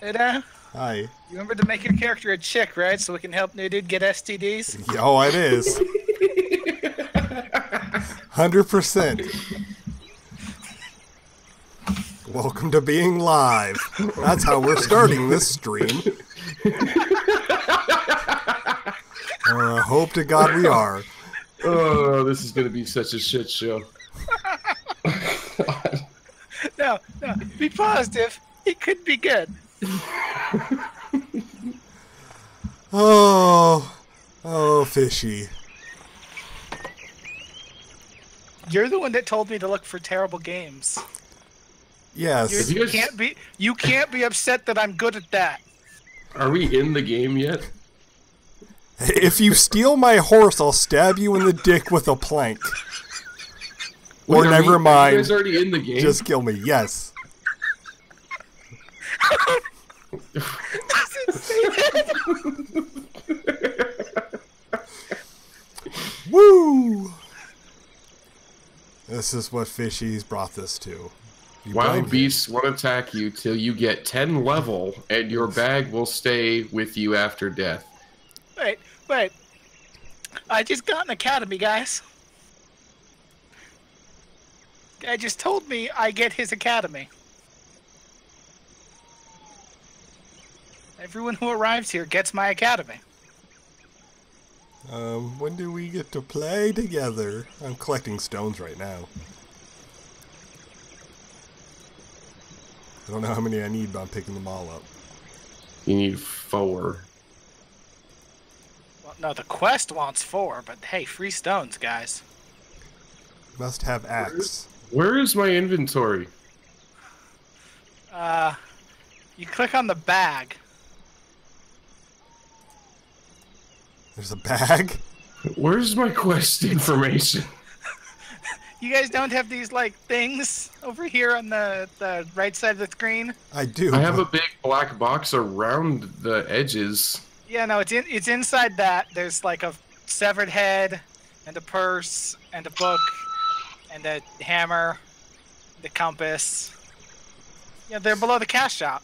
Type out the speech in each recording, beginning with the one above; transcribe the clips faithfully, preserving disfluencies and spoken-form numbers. Hey there. Hi. You remember to make your character a chick, right? So we can help new dude get S T Ds? Oh, it is. one hundred percent. Welcome to being live. That's how we're starting this stream. I uh, hope to God we are. Oh, this is going to be such a shit show. No, no, be positive. It could be good. Oh, oh, fishy. You're the one that told me to look for terrible games. Yes. You, you can't be you can't be upset that I'm good at that. Are we in the game yet? If you steal my horse, I'll stab you in the dick with a plank. Wait, or never we, mind. You guys already in the game? Just kill me. Yes. Woo! This is what Fishy's brought this to. You Wild beasts won't attack you till you get ten level, and your bag will stay with you after death. Wait, wait. I just got an academy, guys. Guy just told me I get his academy. Everyone who arrives here gets my academy. Um, when do we get to play together? I'm collecting stones right now. I don't know how many I need, but I'm picking them all up. You need four. Well, no, the quest wants four, but hey, free stones, guys. Must have axe. Where, where is my inventory? Uh, you click on the bag. There's a bag? Where's my quest information? You guys don't have these, like, things over here on the, the right side of the screen? I do. I have a big black box around the edges. Yeah, no, it's in, it's inside that. There's, like, a severed head and a purse and a book and a hammer, the compass. Yeah, they're below the cash shop.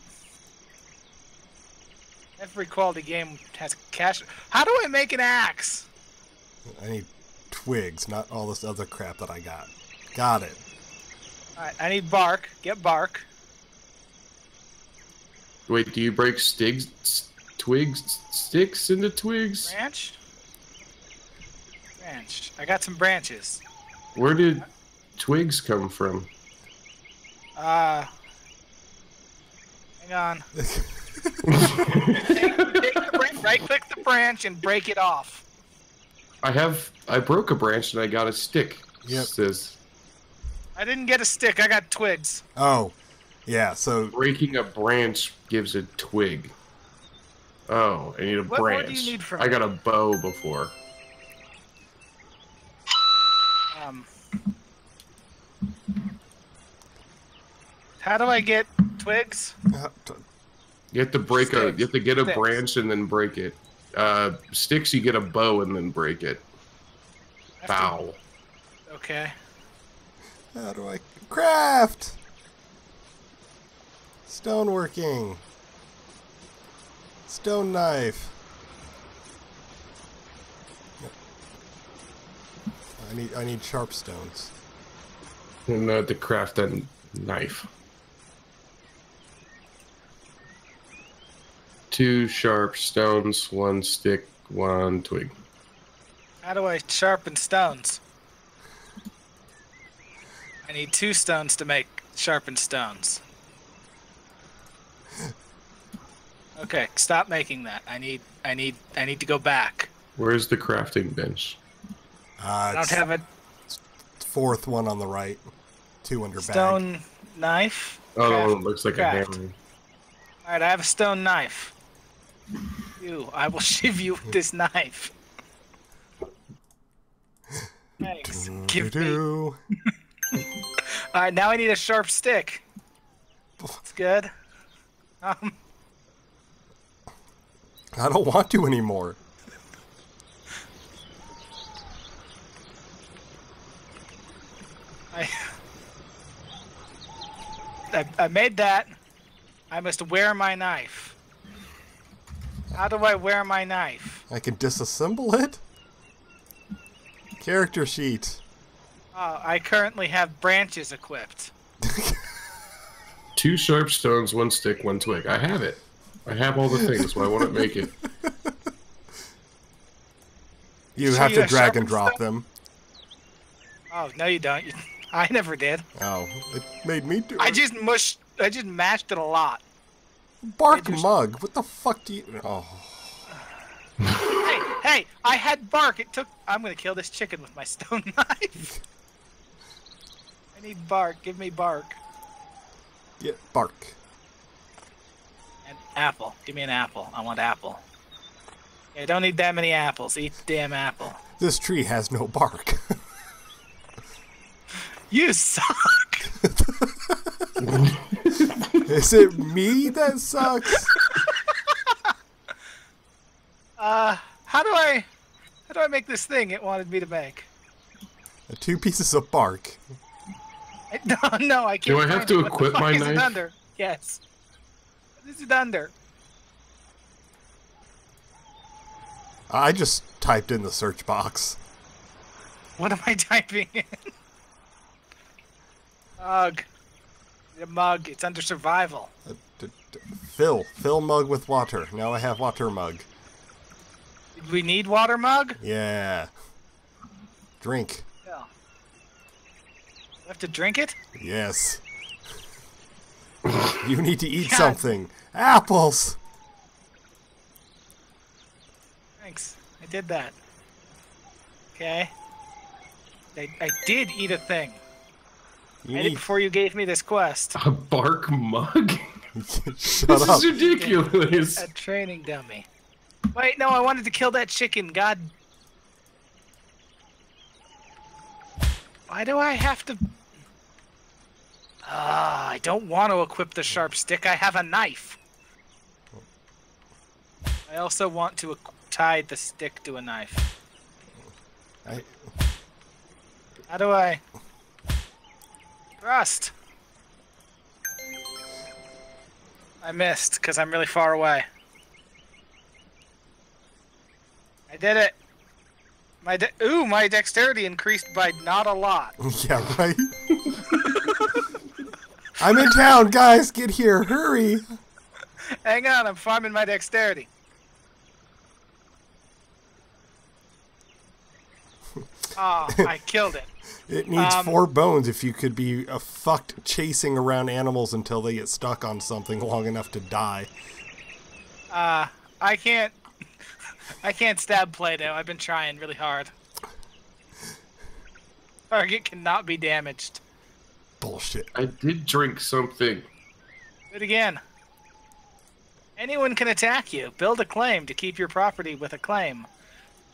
Every quality game has cash. How do I make an axe? I need... twigs, not all this other crap that I got. Got it. Alright, I need bark. Get bark. Wait, do you break stigs, st twigs, st sticks into twigs? Branch? Branch. I got some branches. Where did uh, twigs come from? Uh... Hang on. take, take the right-click the branch and break it off. I have. I broke a branch and I got a stick. Yep. Says. I didn't get a stick. I got twigs. Oh, yeah. So breaking a branch gives a twig. Oh, I need a what branch. What do you need from I got a bow before. Um. How do I get twigs? You have to break sticks. a. You have to get a sticks. branch and then break it. Uh, sticks, you get a bow and then break it. Bow. To... Okay. How do I craft? Stoneworking. Stone knife. I need I need sharp stones. And uh, to craft that knife. Two sharp stones, one stick, one twig. How do I sharpen stones? I need two stones to make sharpened stones. Okay, stop making that. I need, I need, I need to go back. Where's the crafting bench? Uh, I don't have it. Fourth one on the right. Two under back. Stone knife. Oh, craft, no, it looks like craft. a hammer. All right, I have a stone knife. You, I will shiv you with this knife. Thanks. Do, Give do, me. All right, now I need a sharp stick. That's good. Um, I don't want to anymore. I I, I made that. I must wear my knife. How do I wear my knife? I can disassemble it? Character sheet. Uh, I currently have branches equipped. Two sharp stones, one stick, one twig. I have it. I have all the things. Why won't it make it? You so have you to drag and drop stone? them. Oh, no you don't. You, I never did. Oh, it made me do it. I just mushed. I just mashed it a lot. Bark just... mug? What the fuck do you... Oh. Hey, hey! I had bark! It took... I'm gonna kill this chicken with my stone knife. I need bark. Give me bark. Yeah, bark. An apple. Give me an apple. I want apple. Yeah, don't eat that many apples. Eat the damn apple. This tree has no bark. You suck! Is it me that sucks? Uh, how do I, how do I make this thing it wanted me to make? Uh, two pieces of bark. I, no, no, I can't. Do I have to equip my knife? Under? Yes. What is it under? I just typed in the search box. What am I typing in? Ugh. The mug, it's under survival. Uh, d d fill. Fill mug with water. Now I have water mug. Did we need water mug? Yeah. Drink. Yeah. You have to drink it? Yes. You need to eat God. something. Apples! Thanks. I did that. Okay. I, I did eat a thing. You I did before you gave me this quest. A bark mug? Shut this up. This is ridiculous. A training dummy. Wait, no, I wanted to kill that chicken. God. Why do I have to... Ah, uh, I don't want to equip the sharp stick. I have a knife. I also want to tie the stick to a knife. I... How do I... Rust. I missed because I'm really far away. I did it. My de ooh, my dexterity increased by not a lot. Yeah, right. I'm in town, guys. Get here, hurry. Hang on, I'm farming my dexterity. Oh, I killed it. It needs um, four bones if you could be uh, fucked chasing around animals until they get stuck on something long enough to die. Uh, I can't... I can't stab Play-Doh. I've been trying really hard. Target cannot be damaged. Bullshit. I did drink something. Do it again. Anyone can attack you. Build a claim to keep your property with a claim.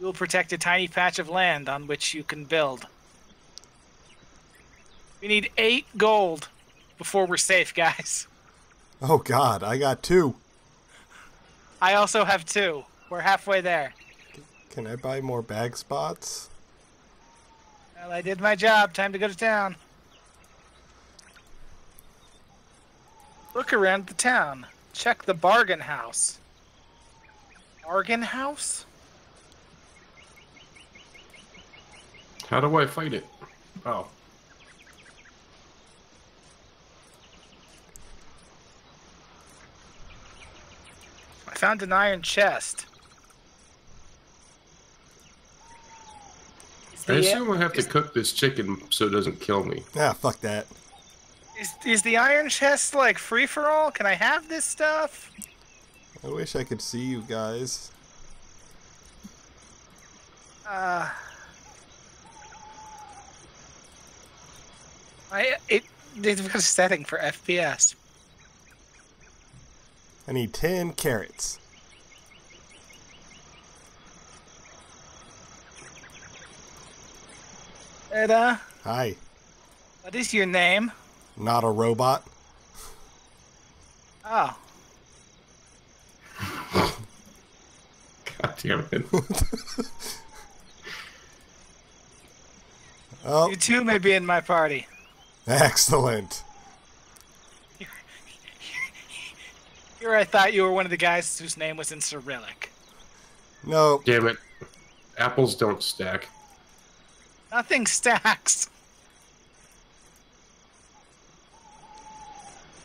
You will protect a tiny patch of land on which you can build. We need eight gold before we're safe, guys. Oh, God. I got two. I also have two. We're halfway there. Can I buy more bag spots? Well, I did my job. Time to go to town. Look around the town. Check the bargain house. Bargain house? How do I fight it? Oh. I found an iron chest. I assume I have to cook this chicken so it doesn't kill me. Ah, fuck that. Is, is the iron chest, like, free-for-all? Can I have this stuff? I wish I could see you guys. Uh... I... It... They've got a setting for F P S. I need ten carrots. Edda. Hi. What is your name? Not a robot. Oh. God damn it. Oh. You two may be in my party. Excellent. Here I thought you were one of the guys whose name was in Cyrillic. No. Damn it. Apples don't stack. Nothing stacks.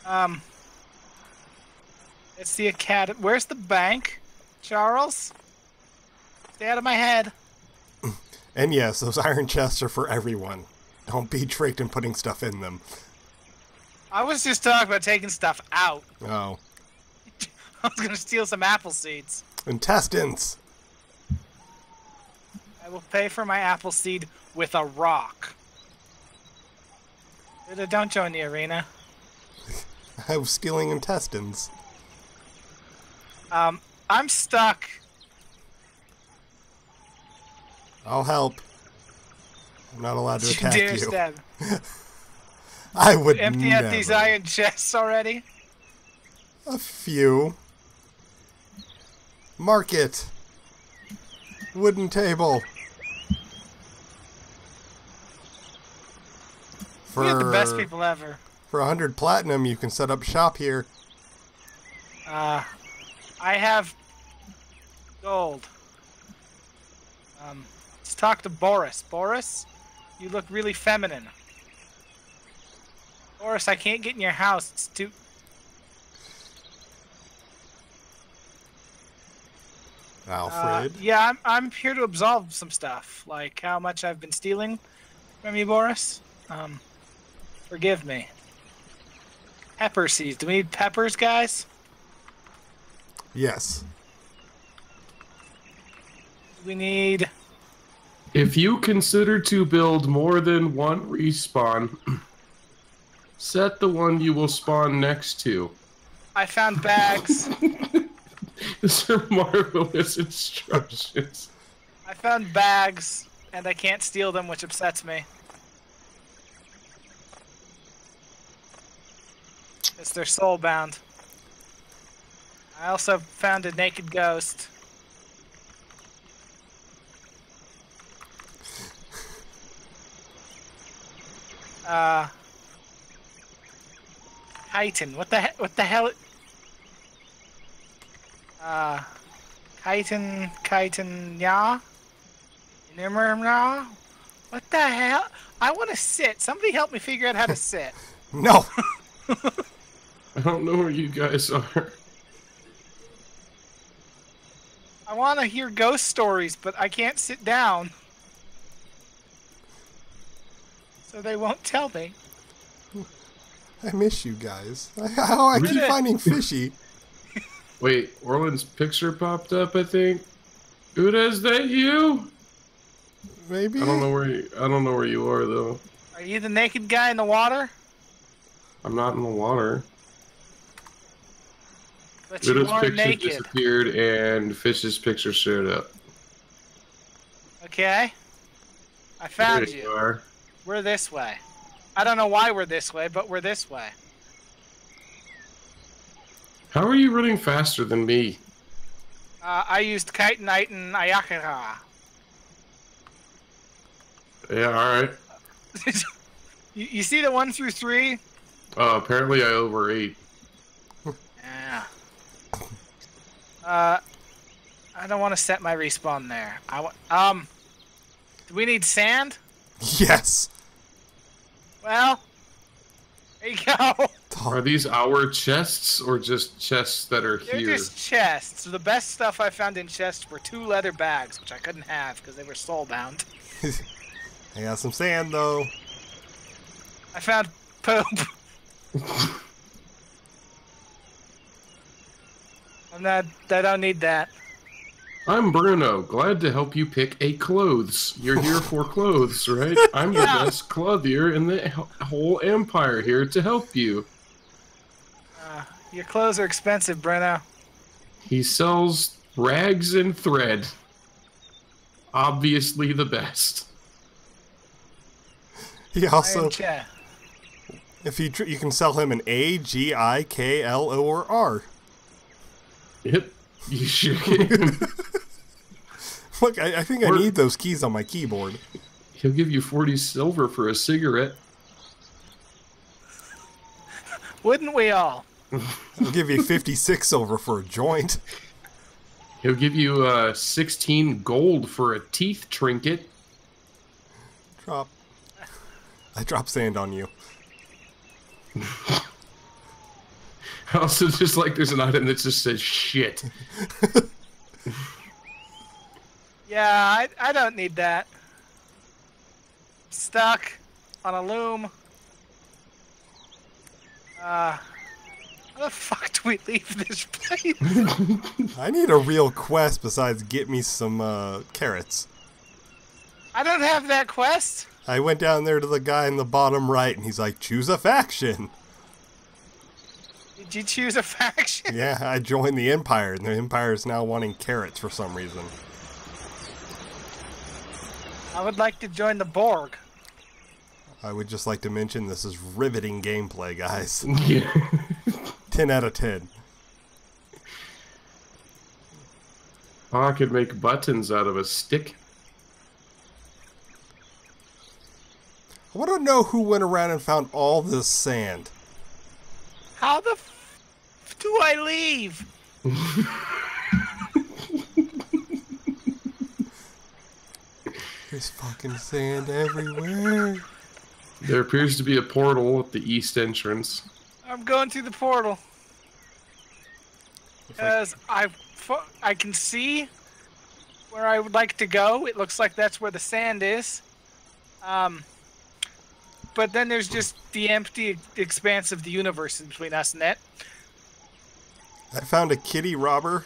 Um. It's the academy. Where's the bank, Charles? Stay out of my head. And yes, those iron chests are for everyone. Don't be tricked in putting stuff in them. I was just talking about taking stuff out. Oh. I was going to steal some apple seeds. Intestines. I will pay for my apple seed with a rock. Don't join the arena. I was stealing intestines. Um, I'm stuck. I'll help. I'm not allowed to attack you. Stab. I would empty never. out these iron chests already. A few. Market. Wooden table. For, we have the best people ever. For a hundred platinum, you can set up shop here. Uh, I have gold. Um. Let's talk to Boris. Boris, you look really feminine. Boris, I can't get in your house. It's too... Alfred? Uh, yeah, I'm, I'm here to absolve some stuff. Like how much I've been stealing from you, Boris. Um, forgive me. Pepper seeds. Do we need peppers, guys? Yes. We need... If you consider to build more than one respawn, set the one you will spawn next to. I found bags. These are marvelous instructions. I found bags, and I can't steal them, which upsets me. It's their soul bound. I also found a naked ghost. Uh, chitin. What the he what the hell? Uh, chitin, chitin, ya, yeah. What the hell? I want to sit. Somebody help me figure out how to sit. No. I don't know where you guys are. I want to hear ghost stories, but I can't sit down. So they won't tell me. I miss you guys. Oh, I keep finding fishy. Wait, Orland's picture popped up, I think. Uda, is that you? Maybe. I don't know where you, I don't know where you are though. Are you the naked guy in the water? I'm not in the water. But Uda's you are picture naked. disappeared and Fish's picture showed up. Okay. I found there you. you are. We're this way. I don't know why we're this way, but we're this way. How are you running faster than me? Uh, I used chitinite and ayakara. Yeah, alright. you, you see the one through three? Oh, uh, apparently I overate. Yeah. Uh, I don't want to set my respawn there. I w um, do we need sand? Yes. Well, there you go. Are these our chests or just chests that are They're here? They're just chests. So the best stuff I found in chests were two leather bags, which I couldn't have because they were soul-bound. I got some sand, though. I found poop. I'm not... I don't need that. I'm Bruno. Glad to help you pick a clothes. You're here for clothes, right? I'm the yeah. best clothier in the whole empire here to help you. Uh, your clothes are expensive, Bruno. He sells rags and thread. Obviously the best. He also... If you, tr you can sell him an A, G, I, K, L, O, or R. Yep. You sure can. Look, I, I think or, I need those keys on my keyboard. He'll give you forty silver for a cigarette. Wouldn't we all? He'll give you fifty-six silver for a joint. He'll give you uh, sixteen gold for a teeth trinket. Drop. I drop sand on you. I also just like there's an item that just says shit. Yeah, I, I don't need that. Stuck on a loom. Uh, how the fuck do we leave this place? I need a real quest besides get me some uh, carrots. I don't have that quest. I went down there to the guy in the bottom right, and he's like, choose a faction. Did you choose a faction? Yeah, I joined the Empire, and the Empire is now wanting carrots for some reason. I would like to join the Borg. I would just like to mention this is riveting gameplay, guys. Yeah. ten out of ten. Oh, I could make buttons out of a stick. I want to know who went around and found all this sand. How the f do I leave? There's fucking sand everywhere. There appears to be a portal at the east entrance. I'm going through the portal. Because I, I can see where I would like to go. It looks like that's where the sand is. Um... But then there's just the empty expanse of the universe between us and that. I found a kitty robber.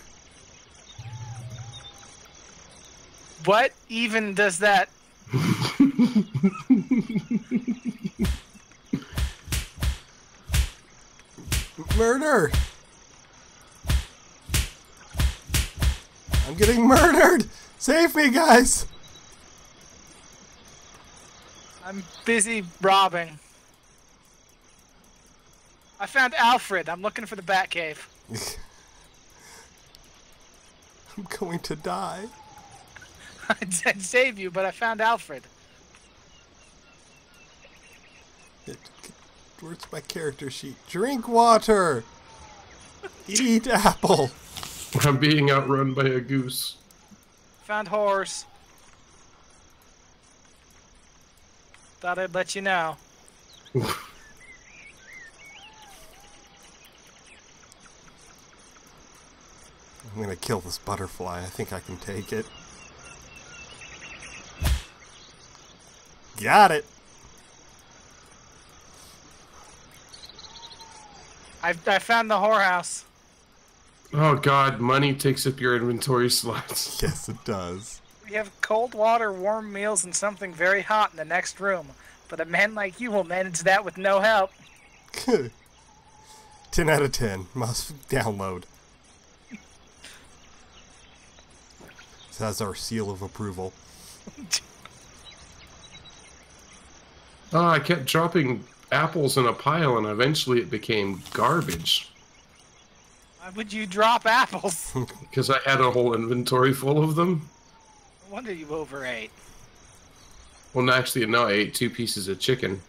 What even does that? Murder! I'm getting murdered! Save me, guys! I'm busy robbing. I found Alfred. I'm looking for the Batcave. I'm going to die. I did save you, but I found Alfred. Where's my character sheet? Drink water! Eat apple! I'm being outrun by a goose. Found horse. Thought I'd let you know. I'm gonna kill this butterfly. I think I can take it. Got it. I I found the whorehouse. Oh God, money takes up your inventory slots. Yes, it does. You have cold water, warm meals, and something very hot in the next room. But a man like you will manage that with no help. ten out of ten. Must download. This has our seal of approval. Oh, I kept dropping apples in a pile, and eventually it became garbage. Why would you drop apples? Because I had a whole inventory full of them. No wonder you overate. Well, no, actually, no, I ate two pieces of chicken.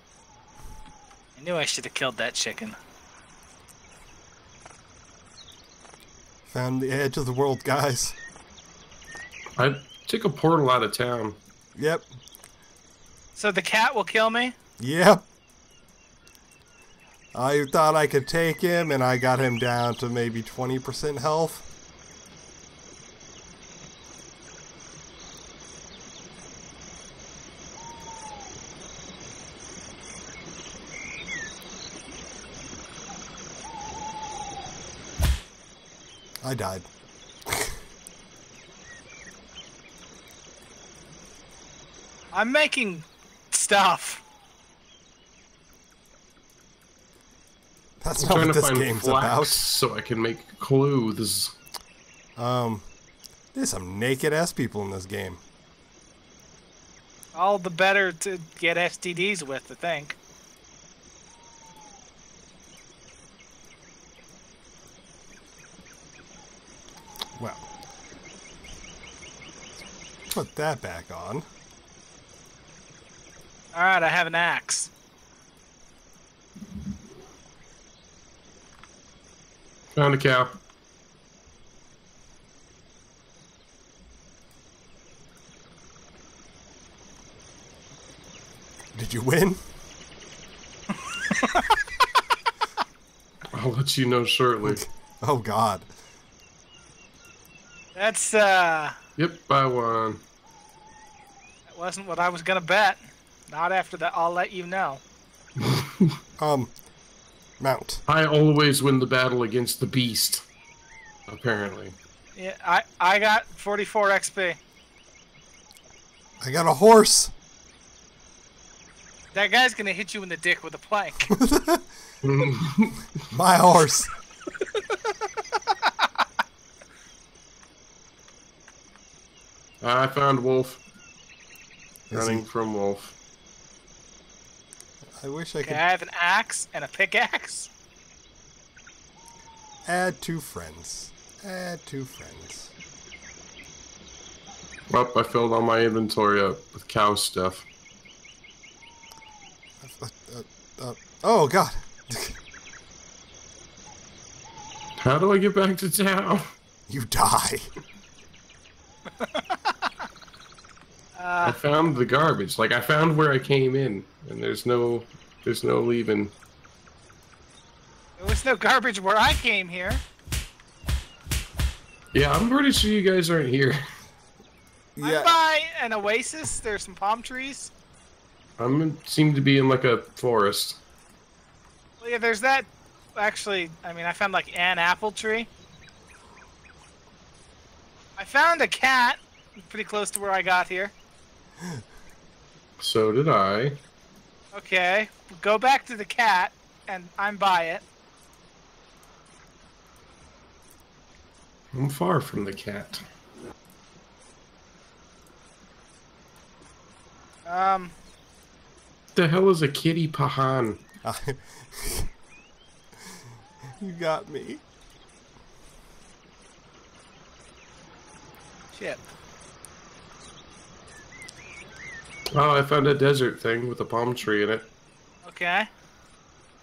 I knew I should have killed that chicken. Found the edge of the world, guys. I took a portal out of town. Yep. So the cat will kill me? Yep. I thought I could take him, and I got him down to maybe twenty percent health. I died. I'm making stuff. That's not what this game's about. So I can make clothes. Um, there's some naked ass people in this game. All the better to get S T Ds with, I think. Well, put that back on. All right, I have an axe. Found a cow. Did you win? I'll let you know shortly. Oh, God. That's, uh... yep, I won. That wasn't what I was gonna bet. Not after that, I'll let you know. um, Mount. I always win the battle against the beast, apparently. Yeah, I, I got forty-four X P. I got a horse. That guy's gonna hit you in the dick with a plank. My horse. I found wolf. Is Running he... from wolf. I wish I could. Can I have an axe and a pickaxe? Add two friends. Add two friends. Well, I filled all my inventory up with cow stuff. Uh, uh, uh, oh, God. How do I get back to town? You die. Uh, I found the garbage. Like, I found where I came in, and there's no, there's no leaving. There was no garbage where I came here. Yeah, I'm pretty sure you guys aren't here. Yeah. I'm by an oasis. There's some palm trees. I seem to be in, like, a forest. Well, yeah, there's that. Actually, I mean, I found, like, an apple tree. I found a cat pretty close to where I got here. So did I. Okay, go back to the cat, and I'm by it. I'm far from the cat. Um... What the hell is a kitty pahan? You got me. Shit. Oh, I found a desert thing with a palm tree in it. Okay.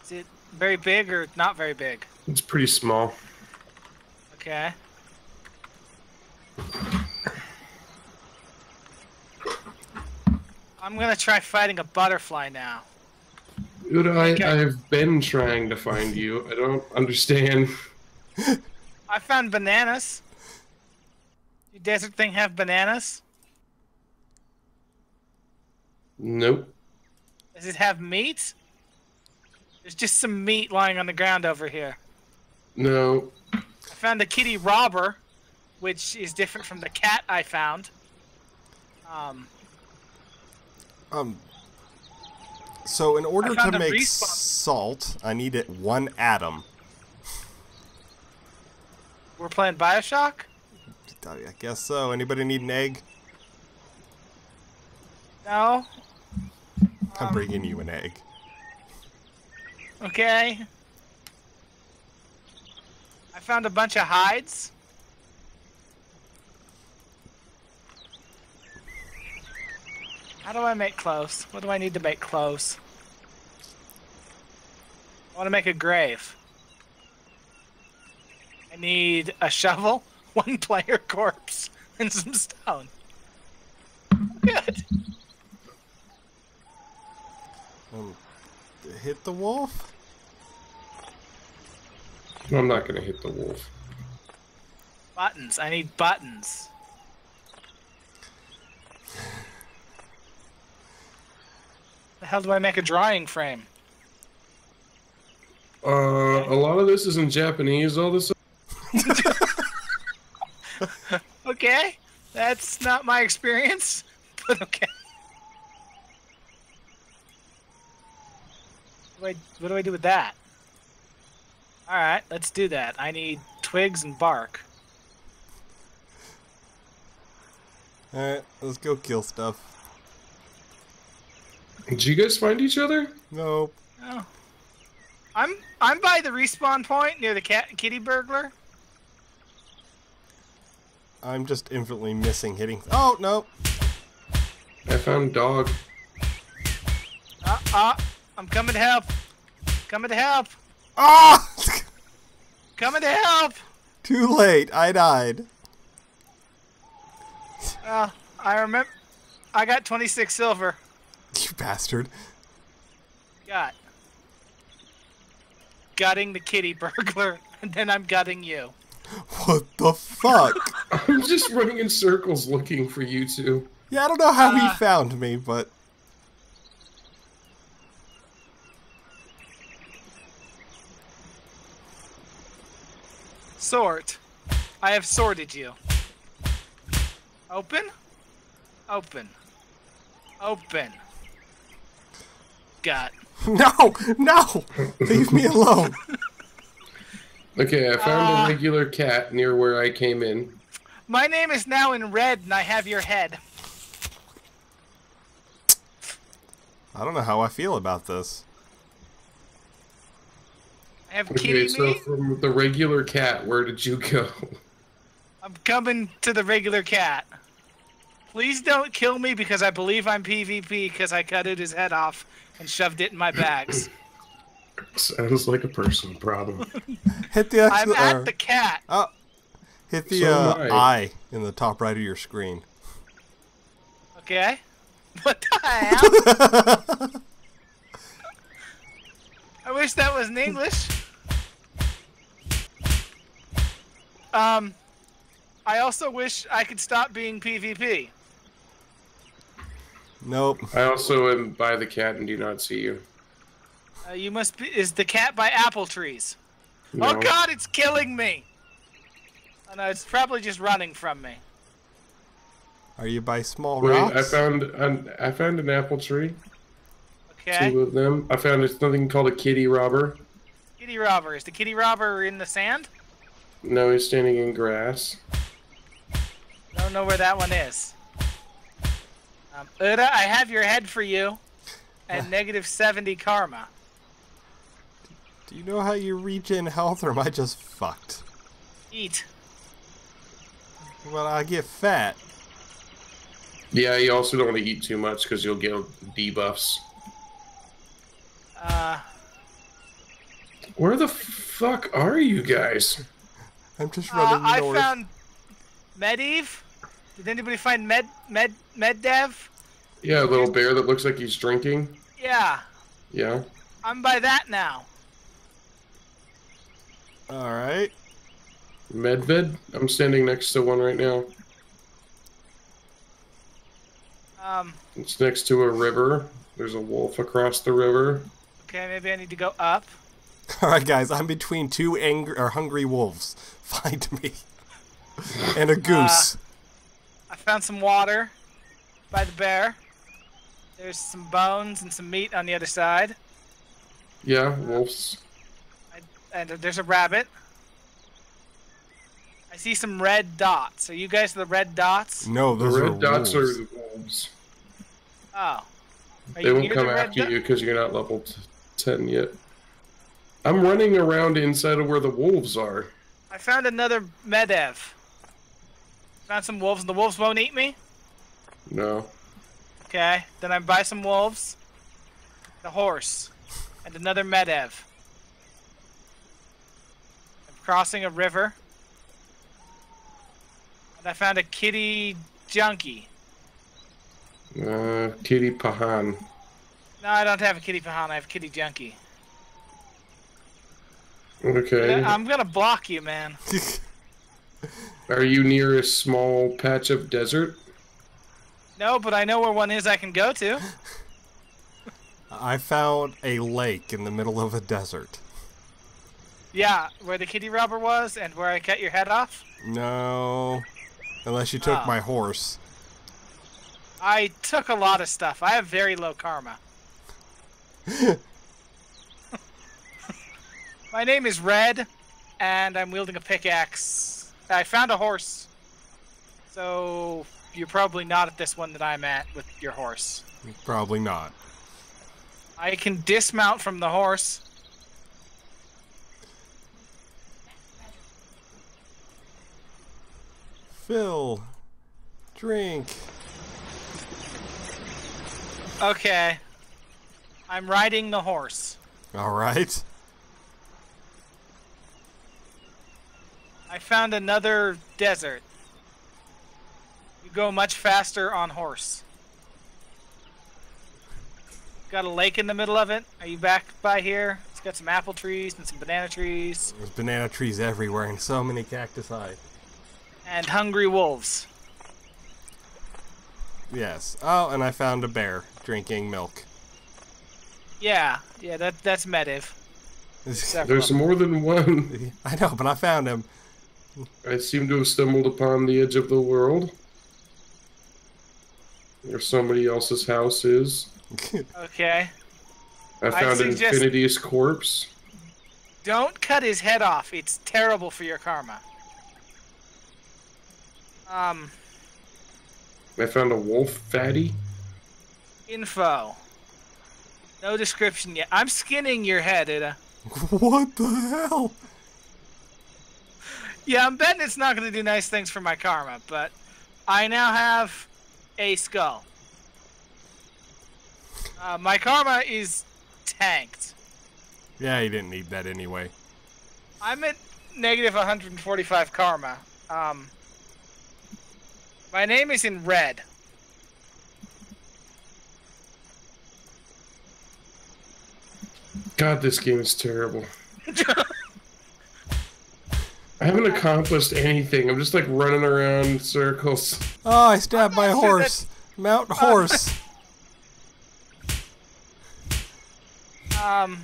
Is it very big or not very big? It's pretty small. Okay. I'm gonna try fighting a butterfly now. Dude, I, okay. I have been trying to find you. I don't understand. I found bananas. You desert thing have bananas? Nope. Does it have meat? There's just some meat lying on the ground over here. No. I found the kitty robber, which is different from the cat I found. Um... Um, so in order to make salt, I need it one atom. We're playing Bioshock? I guess so. Anybody need an egg? No. I'm um, bringing you an egg. Okay. I found a bunch of hides. How do I make clothes? What do I need to make clothes? I want to make a grave. I need a shovel, one player corpse, and some stone. Good. Um, hit the wolf? I'm not going to hit the wolf. Buttons. I need buttons. The hell do I make a drawing frame? Uh, okay. A lot of this is in Japanese, all this. Okay, that's not my experience, but okay. What do I, what do I do with that? Alright, let's do that. I need twigs and bark. Alright, let's go kill stuff. Did you guys find each other? Nope. No. I'm I'm by the respawn point near the cat, kitty burglar. I'm just infinitely missing hitting. Oh no! I found dog. Uh uh! I'm coming to help. Coming to help. Ah! Coming to help! Too late, I died. Uh, I remember. I got twenty-six silver. You bastard. Got. Gutting the kitty burglar, and then I'm gutting you. What the fuck? I'm just running in circles looking for you two. Yeah, I don't know how uh, he found me, but... Sort. I have sorted you. Open. Open. Open. Got. No! No! Leave me alone! Okay, I found uh, a regular cat near where I came in. My name is now in red, and I have your head. I don't know how I feel about this. I have okay, kitty so meat? From the regular cat, where did you go? I'm coming to the regular cat. Please don't kill me because I believe I'm PvP because I cutted his head off and shoved it in my bags. Sounds like a personal problem. Hit the I'm the, at or, the cat. Oh, hit the so uh, I in the top right of your screen. Okay. What the hell? I wish that was in English. Um, I also wish I could stop being PvP. Nope. I also am by the cat and do not see you. Uh, you must be. Is the cat by apple trees? No. Oh God, it's killing me! Oh, no, it's probably just running from me. Are you by small Wait, rocks? I found an, I found an apple tree. Okay. Two of them. I found it's something called a kitty robber. Kitty robber. Is the kitty robber in the sand? No, he's standing in grass. I don't know where that one is. Um, Uda, I have your head for you. At negative seventy karma. Do you know how you regen health, or am I just fucked? Eat. Well, I get fat. Yeah, you also don't want to eat too much because you'll get debuffs. Uh. Where the fuck are you guys? I'm just running uh, north. I found Medivh. Did anybody find Med Med Meddev? Yeah, a little bear that looks like he's drinking. Yeah. Yeah. I'm by that now. All right. Medved. I'm standing next to one right now. Um. It's next to a river. There's a wolf across the river. Okay, maybe I need to go up. All right, guys. I'm between two angry or hungry wolves. Find me. And a goose. Uh, I found some water by the bear. There's some bones and some meat on the other side. Yeah, wolves. I, and there's a rabbit. I see some red dots. Are you guys the red dots? No, those the red are dots wolves. are the wolves. Oh. Are they won't come the after you because you're not level ten yet. I'm running around inside of where the wolves are. I found another Medivh. Found some wolves, and the wolves won't eat me? No. Okay, then I buy some wolves, the horse, and another Medivh. I'm crossing a river, and I found a kitty junkie. Uh, kitty pahan. No, I don't have a kitty pahan, I have a kitty junkie. Okay. I'm gonna block you, man. Are you near a small patch of desert? No, but I know where one is I can go to. I found a lake in the middle of a desert. Yeah, where the kitty robber was and where I cut your head off? No. Unless you took oh. my horse. I took a lot of stuff. I have very low karma. My name is Red, and I'm wielding a pickaxe. I found a horse. So... you're probably not at this one that I'm at with your horse. Probably not. I can dismount from the horse. Phil, drink. Okay. I'm riding the horse. All right. I found another desert. You go much faster on horse. Got a lake in the middle of it. Are you back by here? It's got some apple trees and some banana trees. There's banana trees everywhere and so many cacti. And hungry wolves. Yes. Oh, and I found a bear drinking milk. Yeah. Yeah, that that's Medivh. There's more than one. I know, but I found him. I seem to have stumbled upon the edge of the world. Where somebody else's house is. Okay. I found Infinity's corpse. Don't cut his head off. It's terrible for your karma. Um. I found a wolf fatty. Info. No description yet. I'm skinning your head, Ida. What the hell? Yeah, I'm betting it's not going to do nice things for my karma, but I now have a skull. Uh, my karma is tanked. Yeah, you didn't need that anyway. I'm at negative one hundred forty-five karma. Um, my name is in red. God, this game is terrible. I haven't accomplished anything. I'm just like running around in circles. Oh, I stabbed my horse. That... Mount horse. Um,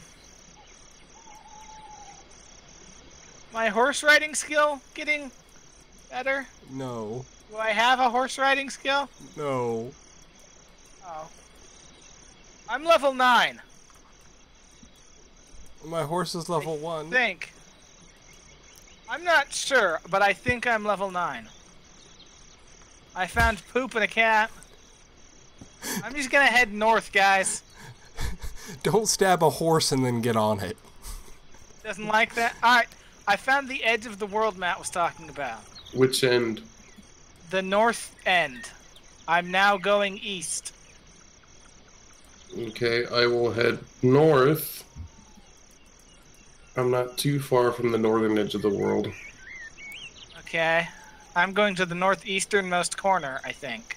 my horse riding skill getting better? No. Do I have a horse riding skill? No. Oh. I'm level nine. My horse is level I one. I think. I'm not sure, but I think I'm level nine. I found poop and a cat. I'm just gonna head north, guys. Don't stab a horse and then get on it. Doesn't like that? Alright, I found the edge of the world Matt was talking about. Which end? The north end. I'm now going east. Okay, I will head north. I'm not too far from the northern edge of the world. Okay. I'm going to the northeasternmost corner, I think.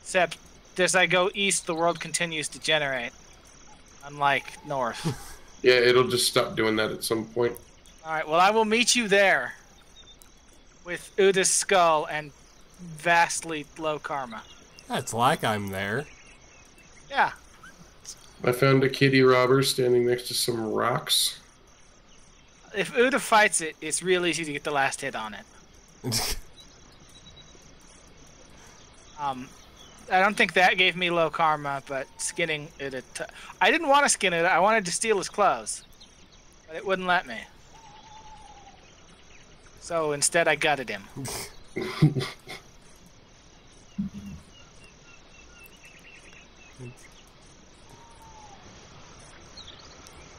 Except, as I go east, the world continues to generate. Unlike north. Yeah, it'll just stop doing that at some point. Alright, well I will meet you there. With Uda's skull and vastly low karma. That's like I'm there. Yeah. I found a kitty robber standing next to some rocks. If Uda fights it, it's real easy to get the last hit on it. um, I don't think that gave me low karma, but skinning Uda... T I didn't want to skin Uda, I wanted to steal his clothes. But it wouldn't let me. So instead I gutted him.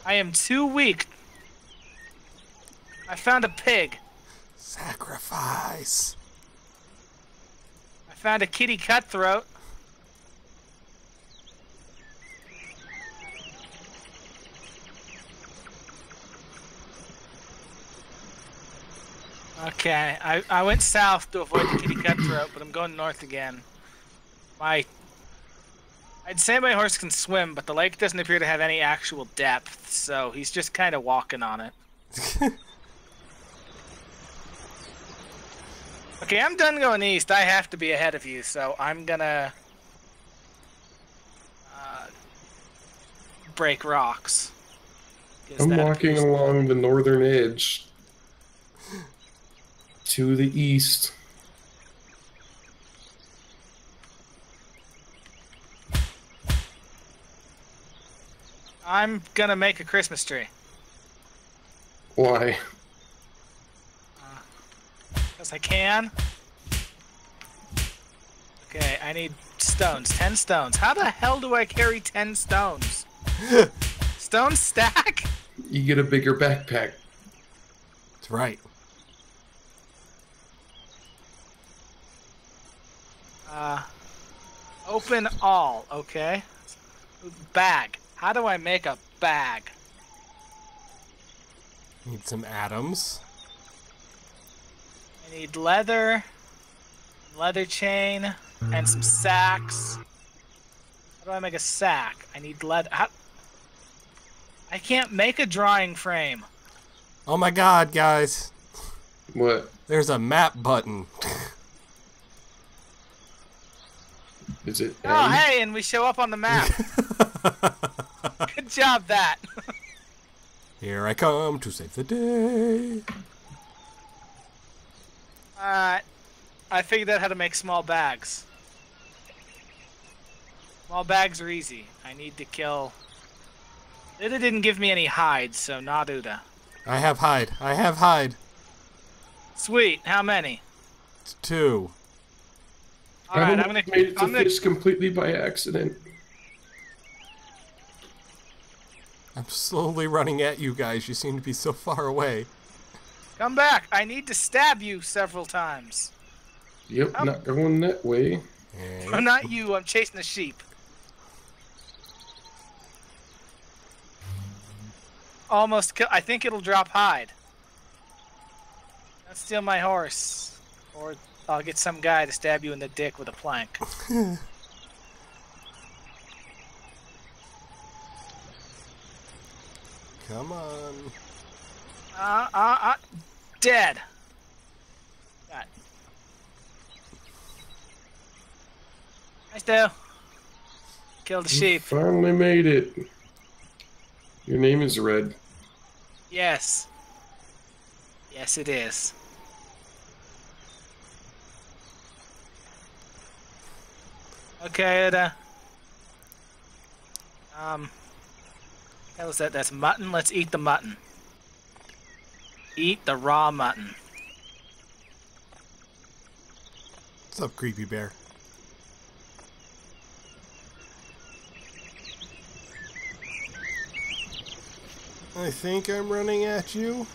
I am too weak. I found a pig. Sacrifice. I found a kitty cutthroat. Okay, I, I went south to avoid the kitty cutthroat, but I'm going north again. My... I'd say my horse can swim, but the lake doesn't appear to have any actual depth, so he's just kind of walking on it. Okay, I'm done going east. I have to be ahead of you, so I'm gonna... Uh, break rocks. I'm walking along the northern edge. To the east. I'm gonna make a Christmas tree. Why? Because uh, I can. Okay, I need stones. Ten stones. How the hell do I carry ten stones? Stone stack? You get a bigger backpack. That's right. Uh, open all. Okay. Bag. How do I make a bag? Need some atoms. I need leather, leather chain, and some sacks. How do I make a sack? I need leather. How? I can't make a drawing frame. Oh my god, guys. What? There's a map button. Is it? Oh, A? Hey, and we show up on the map. Good job, that. Here I come to save the day. Uh, I figured out how to make small bags. Small bags are easy. I need to kill... Uda didn't give me any hides, so not Uda. I have hide. I have hide. Sweet. How many? It's two. All right, I'm gonna. I made it to I'm fish gonna... completely by accident. I'm slowly running at you guys. You seem to be so far away. Come back. I need to stab you several times. Yep, I'm... not going that way. And... No, not you. I'm chasing the sheep. Almost kill. I think it'll drop hide. Don't steal my horse, or I'll get some guy to stab you in the dick with a plank. Come on. Uh, uh, uh, dead. God. Nice deal. Killed the sheep. You finally made it. Your name is Red. Yes. Yes, it is. Okay, Uda. Um. That was that. That's mutton. Let's eat the mutton. Eat the raw mutton. What's up, creepy bear? I think I'm running at you.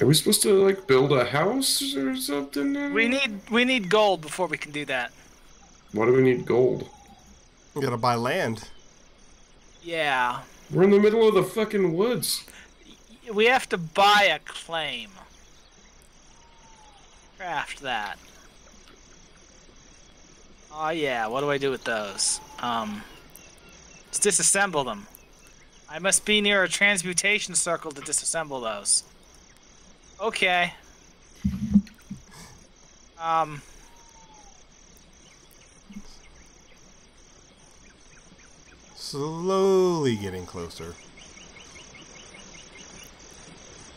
Are we supposed to like build a house or something now? We need we need gold before we can do that. Why do we need gold? We gotta buy land. Yeah. We're in the middle of the fucking woods. We have to buy a claim. Craft that. Oh yeah, what do I do with those? Um let's disassemble them. I must be near a transmutation circle to disassemble those. Okay. Um. Slowly getting closer.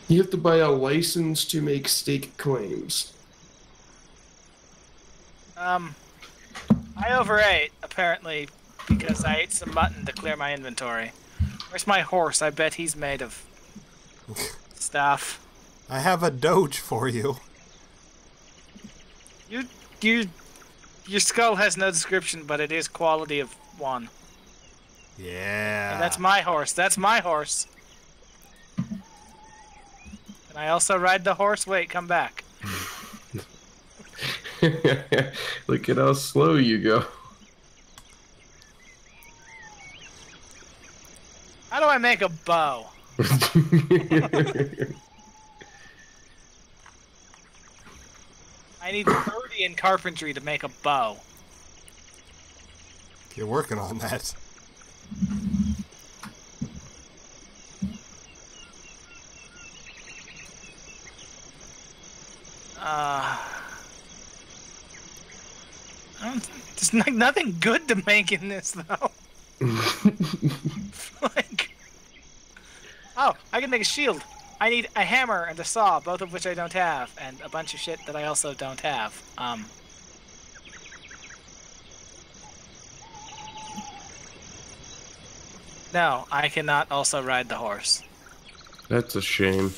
You have to buy a license to make stake claims. Um. I overate, apparently, because I ate some mutton to clear my inventory. Where's my horse? I bet he's made of stuff. I have a doge for you. You, you, your skull has no description, but it is quality of one. Yeah. And that's my horse. That's my horse. Can I also ride the horse? Wait, come back. Look at how slow you go. How do I make a bow? I need thirty in carpentry to make a bow. You're working on that. Uh, there's like nothing good to make in this, though. Like, oh, I can make a shield. I need a hammer and a saw, both of which I don't have, and a bunch of shit that I also don't have. Um, no, I cannot also ride the horse. That's a shame.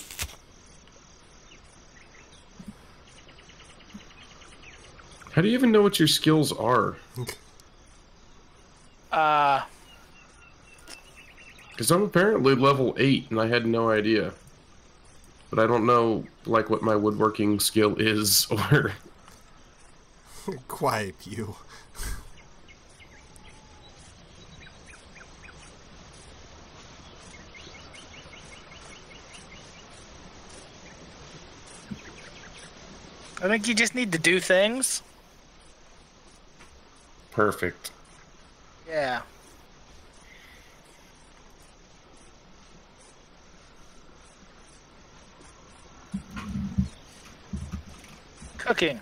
How do you even know what your skills are? Uh... Because I'm apparently level eight, and I had no idea. But I don't know, like, what my woodworking skill is, or... Quiet, you. I think you just need to do things. Perfect. Yeah. Cooking.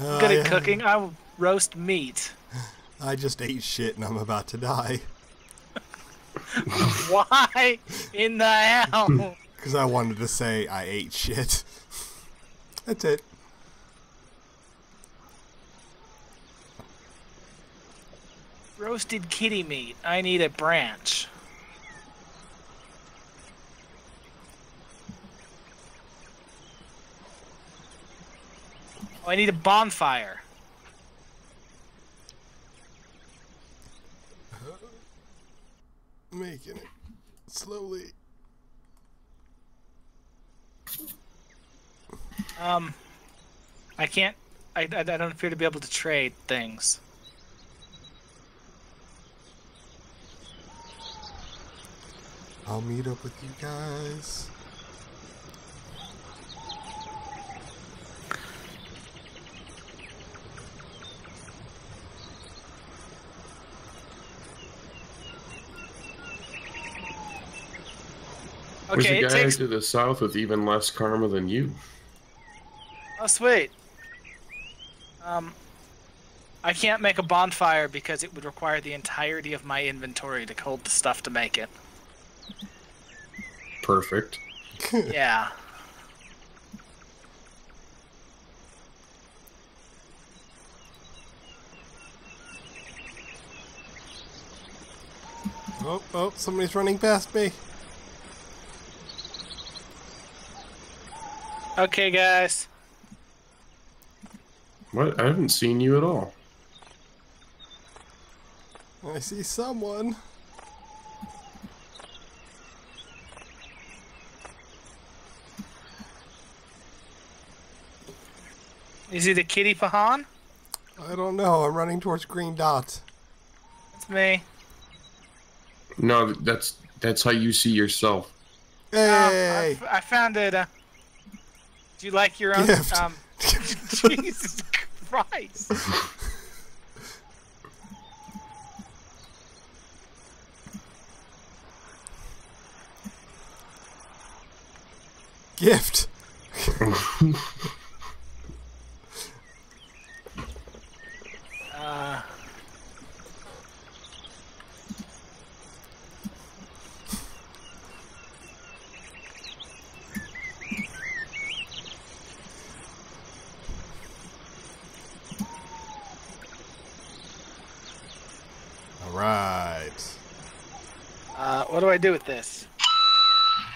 Uh, Good at I, cooking. I roast meat. I just ate shit and I'm about to die. Why in the hell? Because I wanted to say I ate shit. That's it. Roasted kitty meat. I need a branch. Oh, I need a bonfire. Making it slowly. Um, I can't. I, I, I don't appear to be able to trade things. I'll meet up with you guys. Okay, There's a guy takes... to the south with even less karma than you. Oh, sweet. Um, I can't make a bonfire because it would require the entirety of my inventory to hold the stuff to make it. Perfect. Yeah. Oh, oh, somebody's running past me. Okay, guys. What? I haven't seen you at all. I see someone. Is it a kitty Pahan? I don't know. I'm running towards green dots. That's me. No, that's that's how you see yourself. Hey! Um, I, I found it. Uh... Do you like your own? Gift. Um, Jesus Christ! Gift. uh. Right. Uh, what do I do with this?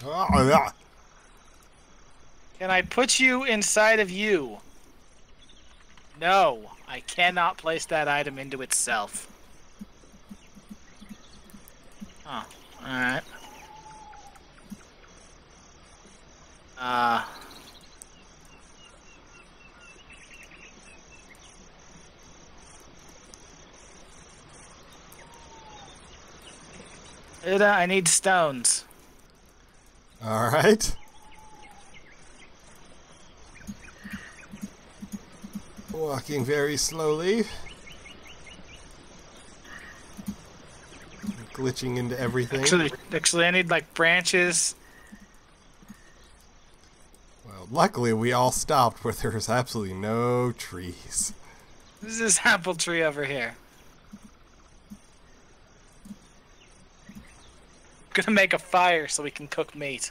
Oh, yeah. Can I put you inside of you? No, I cannot place that item into itself. Huh. All right. Uh. Uda, I need stones. All right. Walking very slowly. Glitching into everything. Actually, actually, I need, like, branches. Well, luckily we all stopped where there's absolutely no trees. This is this apple tree over here. Gonna make a fire so we can cook meat.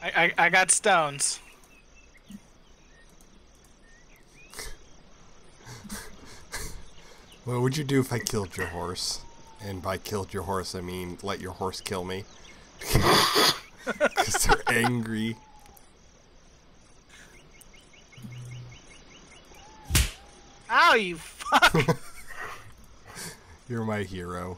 I, I, I got stones. What would you do if I killed your horse? And by killed your horse, I mean let your horse kill me. Because they're angry. Ow, you fuck! You're my hero.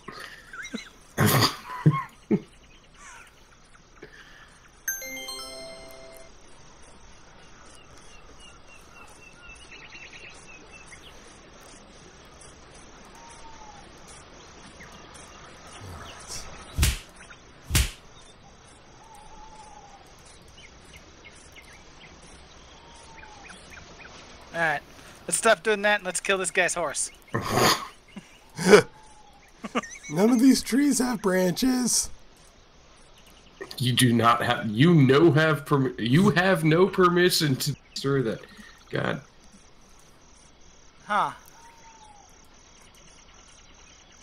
stop doing that and let's kill this guy's horse. None of these trees have branches. You do not have. You no have. Permi you have no permission to stir that. God. Huh.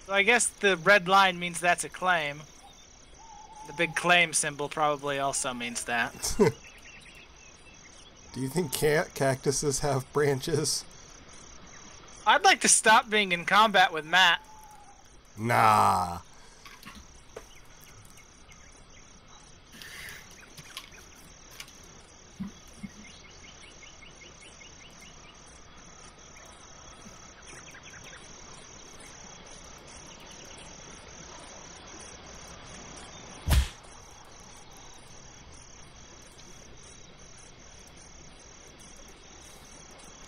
So I guess the red line means that's a claim. The big claim symbol probably also means that. Do you think cat cactuses have branches? I'd like to stop being in combat with Matt. Nah.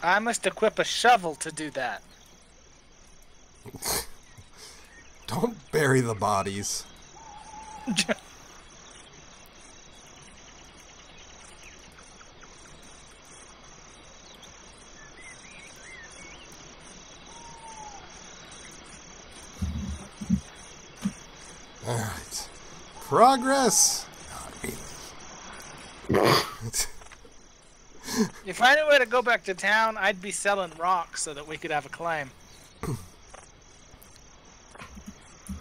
I must equip a shovel to do that. Don't bury the bodies. All right. Progress. Not really. If I knew where to go back to town, I'd be selling rocks so that we could have a claim.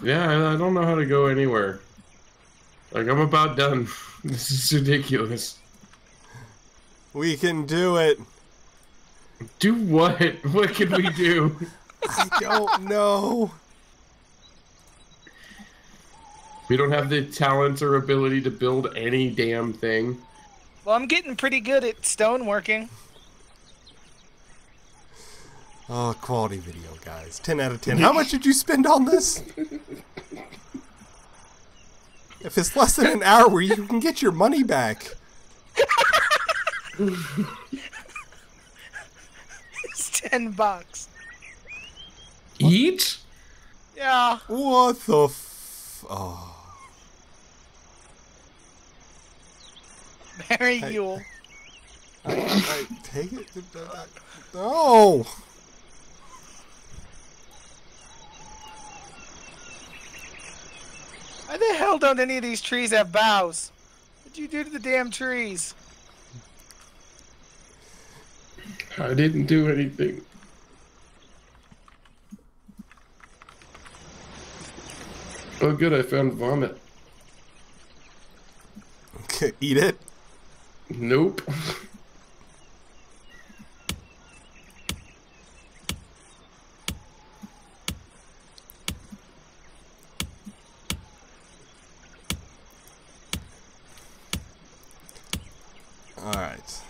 Yeah, I don't know how to go anywhere. Like, I'm about done. This is ridiculous. We can do it. Do what? What can we do? I don't know. We don't have the talent or ability to build any damn thing. Well, I'm getting pretty good at stoneworking. Oh, quality video, guys. ten out of ten. How much did you spend on this? If it's less than an hour, you can get your money back. It's ten bucks. Each? Yeah. What the f... Oh. Barry Yule. I, I, I take it. No. Why the hell don't any of these trees have boughs? What'd you do to the damn trees? I didn't do anything. Oh, good! I found vomit. Okay, eat it. Nope. All right.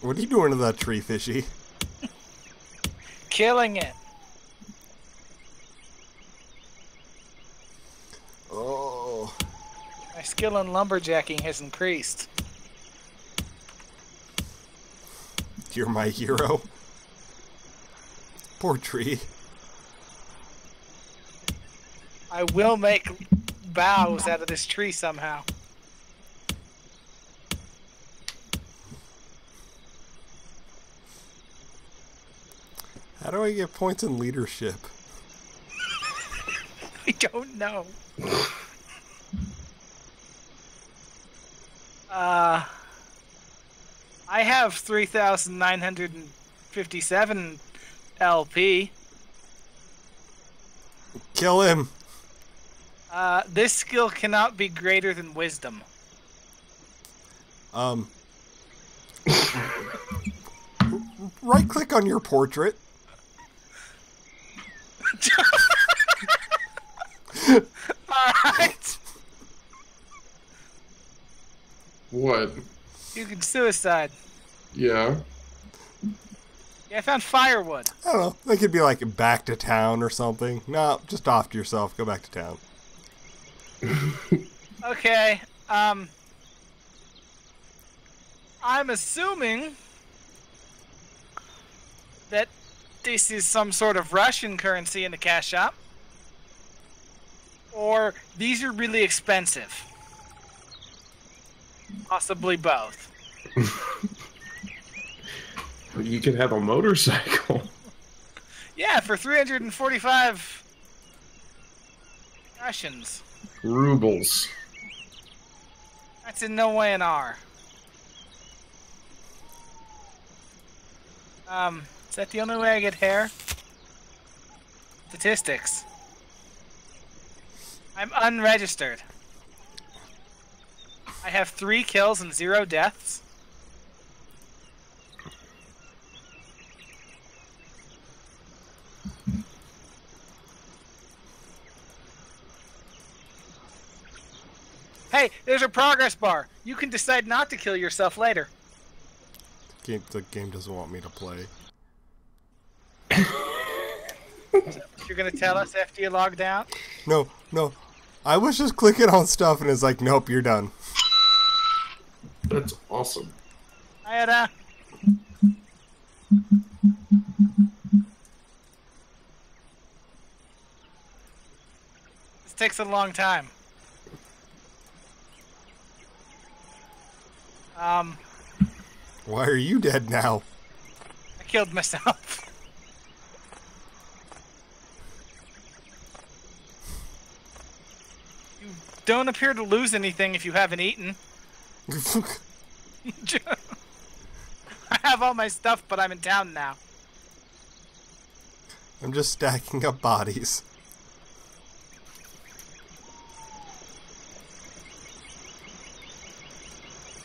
What are you doing to that tree, Fishy? Killing it. Oh. My skill in lumberjacking has increased. You're my hero. Poor tree. I will make boughs out of this tree somehow. How do I get points in leadership? I don't know. uh, I have three thousand nine hundred fifty-seven L P. Kill him. Uh, this skill cannot be greater than wisdom. Um. Right click on your portrait. Alright. What? You can suicide. Yeah. Yeah, I found firewood. I don't know. They could be like back to town or something. No, just off to yourself. Go back to town. Okay. Uh, Um, I'm assuming that this is some sort of Russian currency in the cash shop. Or these are really expensive. Possibly both. You could have a motorcycle. Yeah, for three hundred forty-five Russians. Rubles. That's in no way an R. Um, is that the only way I get hair? Statistics. I'm unregistered. I have three kills and zero deaths. Hey, there's a progress bar. You can decide not to kill yourself later. The game, the game doesn't want me to play. Is that what you're gonna tell us after you logged out? No, no. I was just clicking on stuff and it's like, nope, you're done. That's awesome. I had a... This takes a long time. Um. Why are you dead now? I killed myself. You don't appear to lose anything if you haven't eaten. I have all my stuff, but I'm in town now. I'm just stacking up bodies.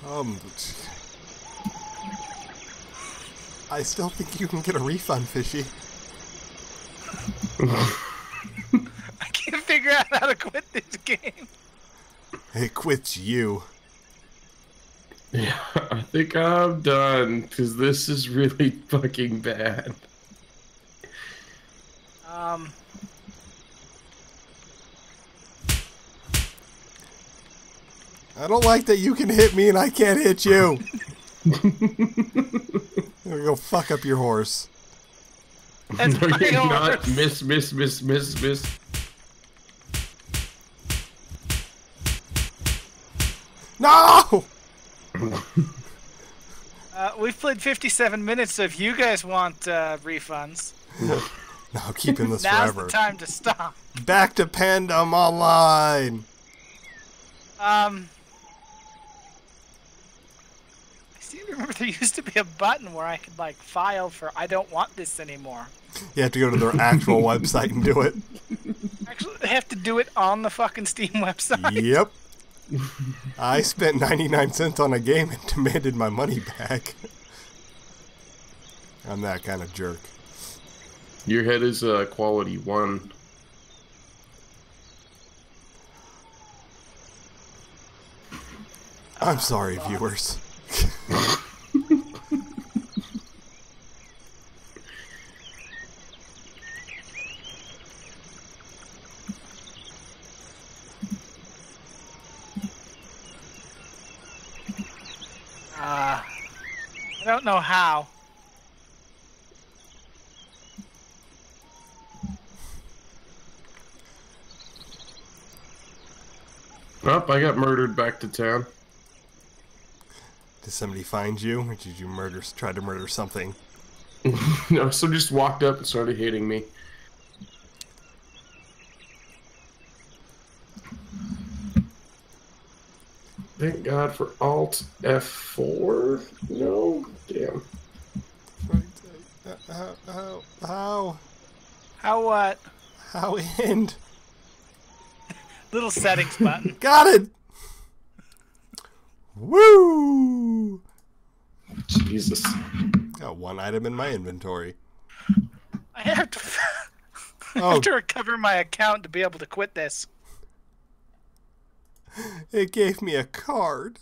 Um, I still think you can get a refund, Fishy. I can't figure out how to quit this game. It quits you. Yeah, I think I'm done, because this is really fucking bad. Um... I don't like that you can hit me and I can't hit you. I'm gonna go fuck up your horse. That's no, you're not. Miss, miss, miss, miss, miss. No! uh, we've played fifty-seven minutes, so if you guys want uh, refunds... No, no, keep in this now's forever. Now's the time to stop. Back to Pandem Online! Um... I seem to remember there used to be a button where I could, like, file for, I don't want this anymore. You have to go to their actual website and do it. Actually, they have to do it on the fucking Steam website. Yep. I spent ninety-nine cents on a game and demanded my money back. I'm that kind of jerk. Your head is uh, quality one. I'm sorry, oh, viewers. uh, I don't know how. Oh, I got murdered back to town. Did somebody find you, or did you murder? Try to murder something? No, someone just walked up and started hitting me. Thank God for Alt F four. No, damn. How? How? How? How what? How end? Little settings button. Got it. Woo! Jesus. Got one item in my inventory. I have to, oh. I have to recover my account to be able to quit this. It gave me a card.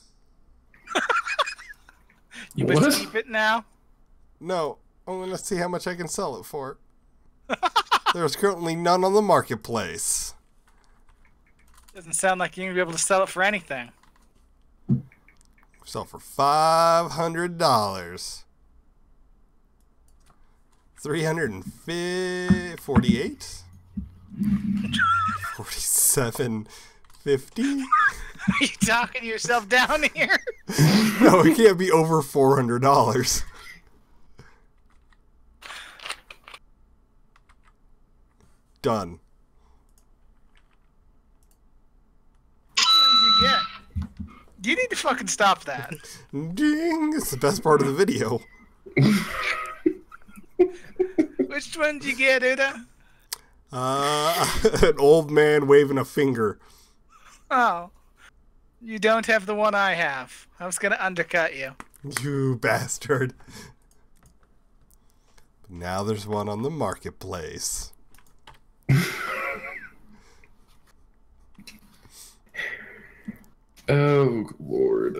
You better keep it now? No. I'm going to see how much I can sell it for. There's currently none on the marketplace. Doesn't sound like you're going to be able to sell it for anything. Sell for five hundred dollars. three hundred forty-eight. forty-seven fifty. Are you talking to yourself down here? No, it can't be over four hundred dollars. Done. What did you get? You need to fucking stop that. Ding! It's the best part of the video. Which one did you get, Uda? Uh, an old man waving a finger. Oh. You don't have the one I have. I was going to undercut you. You bastard. Now there's one on the marketplace. Oh, Lord.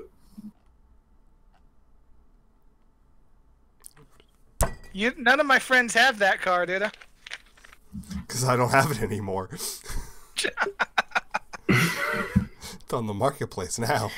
You, none of my friends have that car, did I? Because I don't have it anymore. It's on the marketplace now.